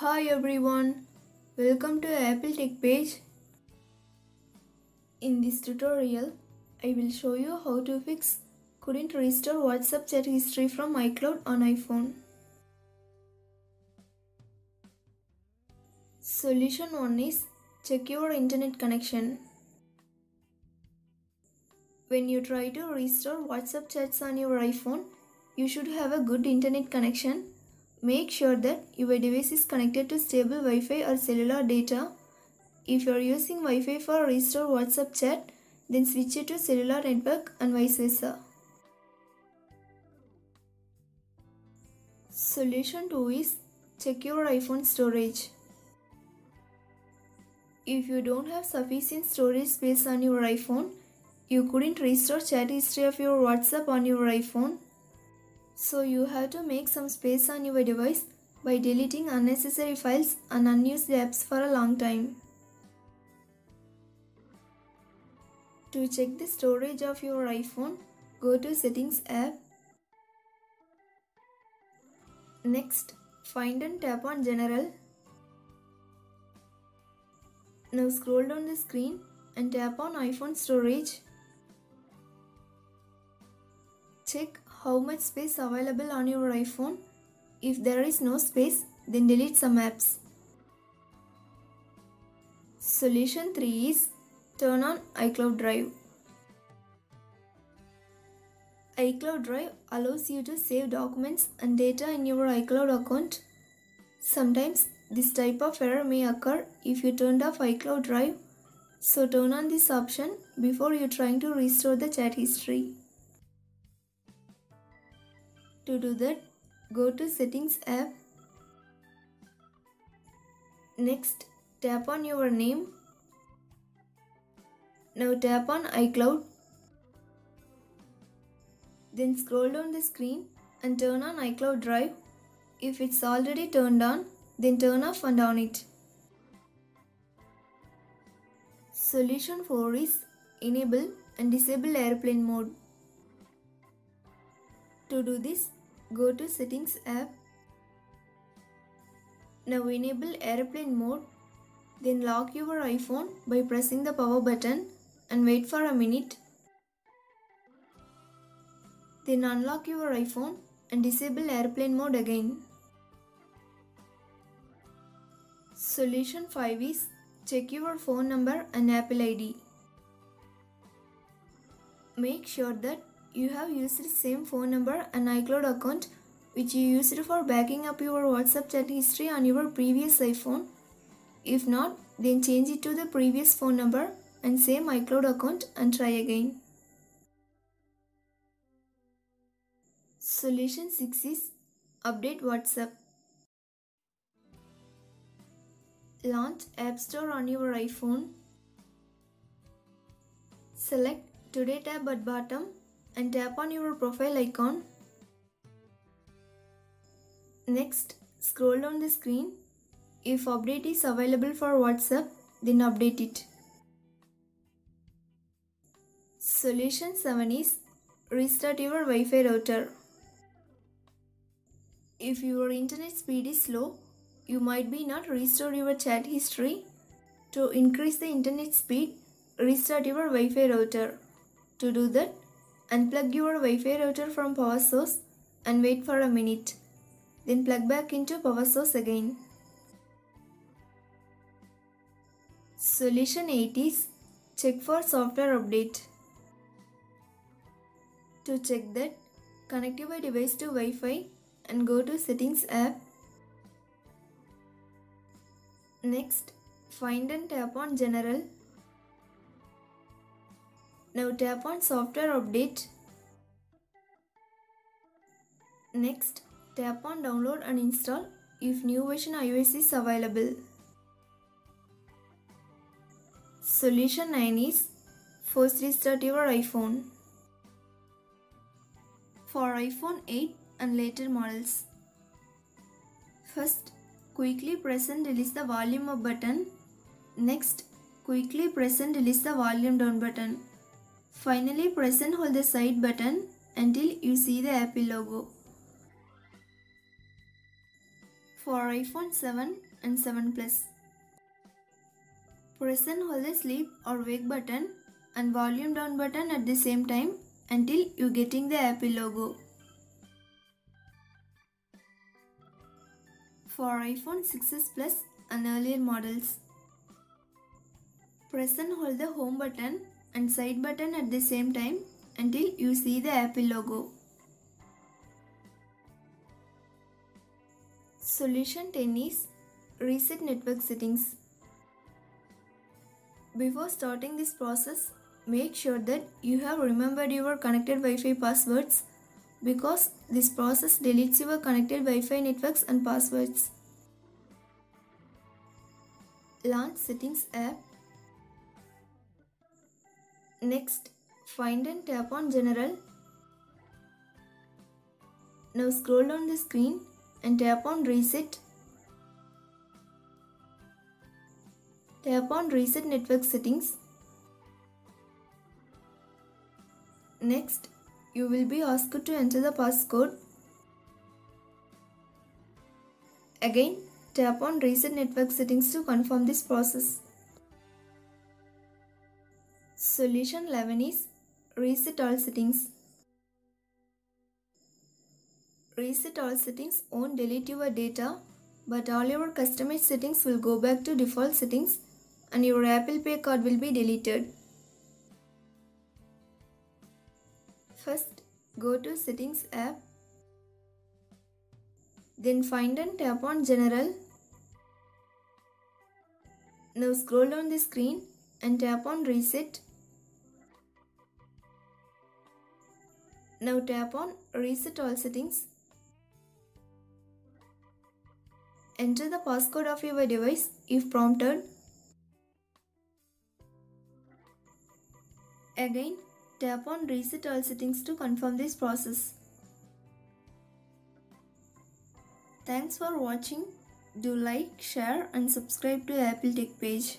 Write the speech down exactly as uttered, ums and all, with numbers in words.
Hi everyone, welcome to Apple Tech page. In this tutorial, I will show you how to fix couldn't restore WhatsApp chat history from iCloud on iPhone. Solution one is check your internet connection. When you try to restore WhatsApp chats on your iPhone, you should have a good internet connection. Make sure that your device is connected to stable Wi-Fi or cellular data. If you are using Wi-Fi for restore WhatsApp chat, then switch it to cellular network and vice versa. Solution two is check your iPhone storage. If you don't have sufficient storage space on your iPhone, you couldn't restore chat history of your WhatsApp on your iPhone. So you have to make some space on your device by deleting unnecessary files and unused apps for a long time. To check the storage of your iPhone, go to Settings app. Next, find and tap on General. Now scroll down the screen and tap on iPhone storage. Check how much space available on your iPhone. If there is no space, then delete some apps. Solution three is turn on iCloud Drive. iCloud Drive allows you to save documents and data in your iCloud account. Sometimes this type of error may occur if you turned off iCloud Drive, so turn on this option before you trying to restore the chat history. To do that, go to Settings app. Next, tap on your name. Now tap on iCloud. Then scroll down the screen and turn on iCloud Drive. If it's already turned on, then turn off and on it. Solution four is enable and disable airplane mode. To do this, go to Settings app. Now enable airplane mode. Then lock your iPhone by pressing the power button and wait for a minute. Then unlock your iPhone and disable airplane mode again. Solution five is check your phone number and Apple I D. Make sure that you have used the same phone number and iCloud account which you used for backing up your WhatsApp chat history on your previous iPhone. If not, then change it to the previous phone number and same iCloud account and try again. Solution six is update WhatsApp. Launch App Store on your iPhone. Select Today tab at bottom and tap on your profile icon. Next, scroll down the screen. If update is available for WhatsApp, then update it. Solution seven is restart your Wi-Fi router. If your internet speed is slow, you might be not restore your chat history. To increase the internet speed, restart your Wi-Fi router. To do that, unplug your Wi-Fi router from power source and wait for a minute. Then plug back into power source again. Solution eight is check for software update. To check that, connect your device to Wi-Fi and go to Settings app. Next, find and tap on General. Now tap on Software Update. Next, tap on Download and Install if new version iOS is available. Solution nine is first restart your iPhone. For iPhone eight and later models, first, quickly press and release the volume up button. Next, quickly press and release the volume down button. Finally, press and hold the side button until you see the Apple logo. for iPhone seven and seven plus. Press and hold the sleep or wake button and volume down button at the same time until you getting the Apple logo. For iPhone six S Plus and earlier models, press and hold the home button and side button at the same time until you see the Apple logo. Solution ten is reset network settings. Before starting this process, make sure that you have remembered your connected Wi-Fi passwords, because this process deletes your connected Wi-Fi networks and passwords. Launch Settings app. Next, find and tap on General. Now scroll down the screen and tap on Reset. Tap on Reset Network Settings. Next, you will be asked to enter the passcode. Again, tap on Reset Network Settings to confirm this process. Solution eleven is Reset All Settings. Reset all settings won't delete your data, but all your customized settings will go back to default settings and your Apple Pay card will be deleted. First, go to Settings app. Then find and tap on General. Now scroll down the screen and tap on Reset. Now tap on Reset All Settings. Enter the passcode of your device if prompted. Again, tap on Reset All Settings to confirm this process. Thanks for watching. Do like, share and subscribe to Apple Tech page.